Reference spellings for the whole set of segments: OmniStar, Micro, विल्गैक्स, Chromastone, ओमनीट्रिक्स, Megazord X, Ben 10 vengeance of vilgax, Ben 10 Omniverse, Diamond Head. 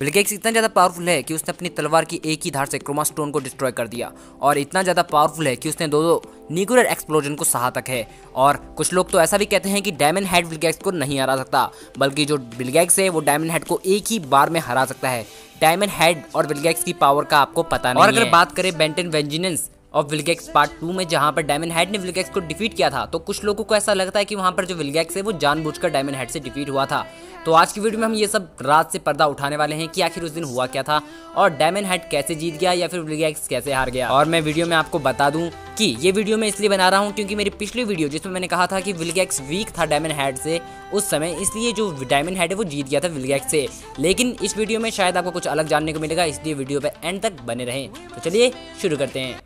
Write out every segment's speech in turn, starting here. विल्गैक्स इतना ज़्यादा पावरफुल है कि उसने अपनी तलवार की एक ही धार से क्रोमास्टोन को डिस्ट्रॉय कर दिया और इतना ज़्यादा पावरफुल है कि उसने दो न्यूक्लियर एक्सप्लोजन को सहा तक है। और कुछ लोग तो ऐसा भी कहते हैं कि डायमंड हेड विल्गैक्स को नहीं हरा सकता, बल्कि जो विल्गैक्स है वो डायमंड हेड को एक ही बार में हरा सकता है। डायमंड हेड और विल्गैक्स की पावर का आपको पता नहीं है। और अगर बात करें Ben 10 vengeance of विल्गैक्स part 2 में, जहां पर डायमंड हेड ने विल्गैक्स को डिफीट किया था, तो कुछ लोगों को ऐसा लगता है कि वहां पर जो विल्गैक्स है वो जानबूझकर डायमंड हेड से डिफीट हुआ था। तो आज की वीडियो में हम ये सब राज से पर्दा उठाने वाले हैं कि आखिर उस दिन हुआ क्या था और डायमंड हेड कैसे जीत गया या फिर विल्गैक्स कैसे हार गया। और मैं वीडियो में आपको बता दूं कि ये वीडियो मैं इसलिए बना रहा हूँ क्योंकि मेरी पिछली वीडियो जिसमें मैंने कहा था कि विल्गैक्स वीक था डायमंड हेड से, उस समय इसलिए जो डायमंड हेड है वो जीत गया था विल्गैक्स से। लेकिन इस वीडियो में शायद आपको कुछ अलग जानने को मिलेगा, इसलिए वीडियो पर एंड तक बने रहें। तो चलिए शुरू करते हैं।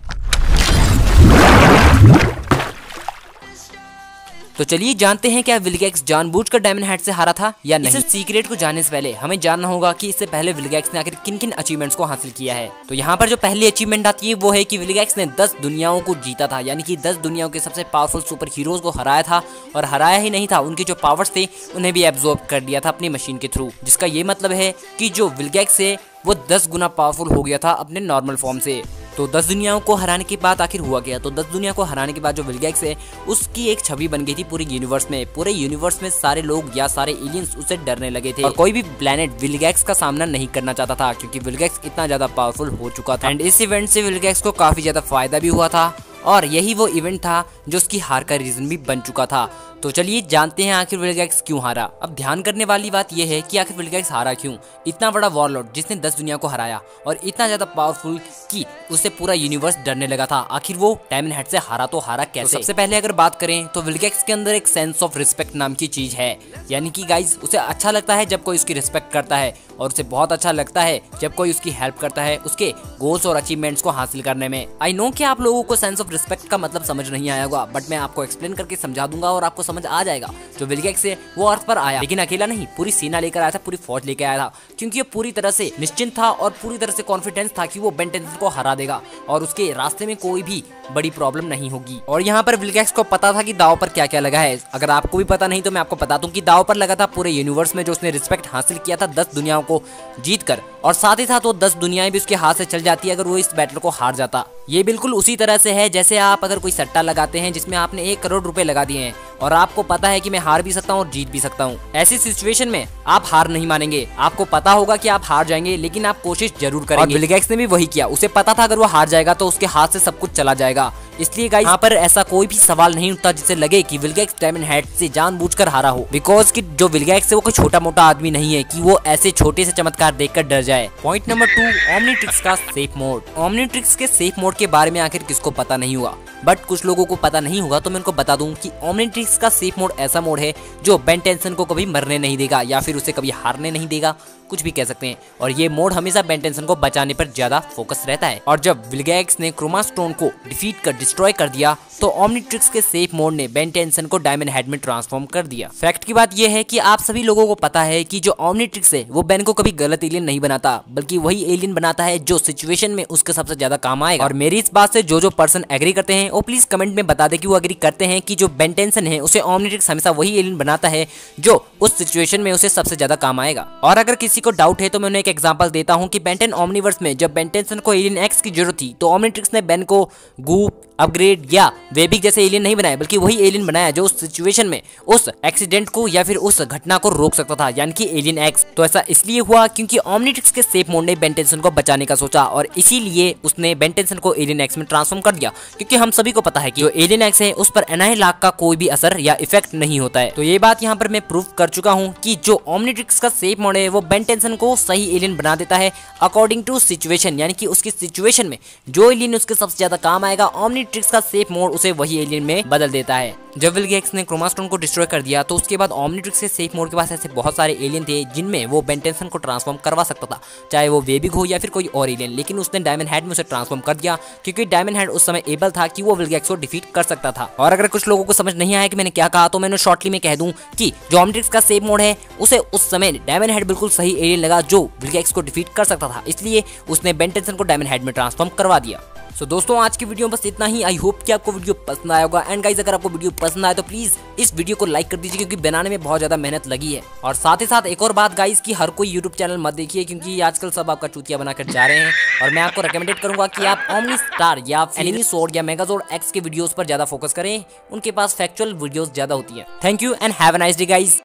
तो चलिए जानते हैं क्या विल्गैक्स जानबूझकर डायमंड हेड से हारा था या नहीं। इस सीक्रेट को जानने से पहले हमें जानना होगा कि इससे पहले विल्गैक्स ने आखिर किन किन अचीवमेंट्स को हासिल किया है। तो यहाँ पर जो पहली अचीवमेंट आती है वो है कि विल्गैक्स ने 10 दुनियाओं को जीता था, यानी कि 10 दुनियाओं के सबसे पावरफुल सुपर हीरोज को हराया था। और हराया ही नहीं था, उनके जो पावर्स थे उन्हें भी एब्जॉर्ब कर लिया था अपनी मशीन के थ्रू, जिसका ये मतलब है कि जो विल्गैक्स है वो 10 गुना पावरफुल हो गया था अपने नॉर्मल फॉर्म से। तो 10 दुनियाओं को हराने के बाद आखिर हुआ क्या? तो 10 दुनिया को हराने के बाद जो विल्गैक्स है उसकी एक छवि बन गई थी पूरे यूनिवर्स में। पूरे यूनिवर्स में सारे लोग या सारे एलियंस उसे डरने लगे थे और कोई भी प्लेनेट विल्गैक्स का सामना नहीं करना चाहता था क्योंकि विल्गैक्स इतना ज्यादा पावरफुल हो चुका था। एंड इस इवेंट से विल्गैक्स को काफी ज्यादा फायदा भी हुआ था और यही वो इवेंट था जो उसकी हार का रीजन भी बन चुका था। तो चलिए जानते हैं आखिर विल्गैक्स क्यों हारा। अब ध्यान करने वाली बात यह है कि आखिर विल्गैक्स हारा क्यों। इतना बड़ा वॉरलॉर्ड जिसने 10 दुनिया को हराया और इतना ज़्यादा पावरफुल कि उससे पूरा यूनिवर्स डरने लगा था, आखिर वो डायमंड हेड से हारा तो हारा कैसे? तो सबसे पहले अगर बात करें तो विल्गैक्स के अंदर एक सेंस ऑफ रिस्पेक्ट नाम की चीज़ है, यानी कि गाइज उसे अच्छा लगता है जब कोई उसकी रिस्पेक्ट करता है और उसे बहुत अच्छा लगता है जब कोई उसकी हेल्प करता है उसके गोल्स और अचीवमेंट्स को हासिल करने में। आई नो कि आप लोगों को सेंस ऑफ रिस्पेक्ट का मतलब समझ नहीं आया होगा, बट मैं आपको एक्सप्लेन करके समझा दूंगा और आपको समझ आ जाएगा। जो विल्गैक्स है वो अर्थ पर आया, लेकिन अकेला नहीं, पूरी सेना लेकर आया था, पूरी फौज लेकर आया था, क्योंकि वो पूरी तरह से निश्चिंत था और पूरी तरह से कॉन्फिडेंस था कि वो बेन 10 को हरा देगा और उसके रास्ते में कोई भी बड़ी प्रॉब्लम नहीं होगी। और यहाँ पर विल्गैक्स को पता था कि दाव पर क्या क्या लगा है। अगर आपको भी पता नहीं तो मैं आपको बता दूं कि दाव पर लगा था पूरे यूनिवर्स में जो उसने रिस्पेक्ट हासिल किया था 10 दुनियाओं को जीतकर, और साथ ही साथ वो 10 दुनियाएं भी उसके हाथ से चल जाती अगर वो इस बैटल को हार जाता। ये बिल्कुल उसी तरह से है जैसे आप अगर कोई सट्टा लगाते हैं जिसमें आपने 1 करोड़ रुपए लगा दिए हैं और आपको पता है कि मैं हार भी सकता हूँ और जीत भी सकता हूँ। ऐसी सिचुएशन में आप हार नहीं मानेंगे, आपको पता होगा कि आप हार जाएंगे लेकिन आप कोशिश जरूर करेंगे। और विल्गैक्स ने भी वही किया, उसे पता था अगर वो हार जाएगा तो उसके हाथ से सब कुछ चला जाएगा। इसलिए गाइस यहाँ पर ऐसा कोई भी सवाल नहीं उठता जिसे लगे कि विल्गैक्स डायमंड हेड से जानबूझकर हारा हो, बिकॉज कि जो विल्गैक्स है वो कोई छोटा मोटा आदमी नहीं है कि वो ऐसे छोटे से चमत्कार देखकर डर जाए। पॉइंट नंबर 2, ओमनीट्रिक्स का सेफ मोड। ओमनीट्रिक्स के सेफ मोड के बारे में आखिर किसको पता नहीं हुआ, बट कुछ लोगों को पता नहीं होगा तो मैं उनको बता दूं कि ओमनीट्रिक्स का सेफ मोड ऐसा मोड है जो बेन 10 को कभी मरने नहीं देगा या फिर उसे कभी हारने नहीं देगा, कुछ भी कह सकते हैं। और ये मोड हमेशा बेन 10 को बचाने पर ज्यादा फोकस रहता है। और जब विल्गैक्स ने क्रोमास्टोन को डिफीट कर डिस्ट्रॉय कर दिया तो ओमनीट्रिक्स के सेफ मोड ने बेन 10 को डायमंड हेड में ट्रांसफॉर्म कर दिया। फैक्ट की बात यह है कि आप सभी लोगों को पता है कि जो ओमनीट्रिक्स है वो बेन को कभी गलत एलियन नहीं बनाता, बल्कि वही एलियन बनाता है जो सिचुएशन में उसके सबसे ज्यादा काम आएगा। और मेरी इस बात से जो पर्सन एग्री करते हैं वो प्लीज कमेंट में बता दे कि वो एग्री करते हैं कि जो बेन 10 है उसे ओमनीट्रिक्स हमेशा वही एलियन बनाता है जो उस सिचुएशन में उसे सबसे ज्यादा काम आएगा। और अगर किसी को डाउट है तो मैं उन्हें एक एग्जांपल देता हूं कि बेन 10 ओमनीवर्स में जब बेन 10 को एलियन एक्स की जरूरत थी तो ओमनीट्रिक्स ने बेन को गूप, अपग्रेड या वेबिक जैसे एलियन नहीं बनाया, बल्कि वही एलियन बनाया जो उस सिचुएशन में उस एक्सीडेंट को या फिर उस घटना को रोक सकता था, यानी कि एलियन एक्स। तो ऐसा इसलिए हुआ क्योंकि ओमनीट्रिक्स के सेफ मोड ने बेन 10 को बचाने का सोचा और इसीलिए उसने बेन 10 को एलियन एक्स में ट्रांसफॉर्म कर दिया, क्योंकि हम सभी को पता है कि जो एलियन एक्स है उस पर एनाइलाक का कोई भी असर या इफेक्ट नहीं होता है। तो ये बात यहाँ पर मैं प्रूव कर चुका हूँ कि जो ओमनीट्रिक्स का सेफ मोड है वो बेन 10 को सही एलियन बना देता है अकॉर्डिंग टू सिचुएशन, यानी कि उसकी सिचुएशन में जो एलियन उसके सबसे ज्यादा काम आएगा ओमनीट्रिक्स का सेफ मोड उसे वही एलियन में बदल देता है। जब विल्गैक्स ने क्रोमास्टोन को डिस्ट्रॉय कर दिया तो उसके बाद ओमनीट्रिक्स के सेफ मोड के पास ऐसे बहुत सारे एलियन थे जिनमें वो बेन 10 को ट्रांसफॉर्म करवा सकता था, चाहे वो वेबिग हो या फिर कोई और एलियन, लेकिन उसने डायमंड हेड में उसे ट्रांसफॉर्म कर दिया क्योंकि डायमंड हेड उस समय एबल था कि वो विल्गैक्स को डिफीट कर सकता था। और अगर कुछ लोगों को समझ नहीं आया कि मैंने क्या कहा तो मैं शॉर्टली में कह दूं कि जो ओमनीट्रिक्स का सेफ मोड है उसे उस समय डायमंड हेड बिल्कुल सही एलियन लगा जो विल्गैक्स को डिफीट कर सकता था, इसलिए उसने बेन 10 को डायमंड हेड में ट्रांसफॉर्म करवा दिया। सो दोस्तों आज की वीडियो में बस इतना ही। आई होप कि आपको वीडियो पसंद आया होगा। एंड गाइज अगर आपको वीडियो पसंद आया तो प्लीज इस वीडियो को लाइक कर दीजिए क्योंकि बनाने में बहुत ज्यादा मेहनत लगी है। और साथ ही साथ एक और बात गाइज कि हर कोई यूट्यूब चैनल मत देखिए क्योंकि आजकल सब आपका चूतिया बनाकर जा रहे हैं। और मैं आपको रिकमेंडेड करूंगा कि आप OmniStar या एनिमीसोर्ड या मेगाजोर्ड एक्स के वीडियोज पर ज्यादा फोकस करें, उनके पास फैक्चुअल वीडियोज ज्यादा होती है। Thank you and have a nice day guys.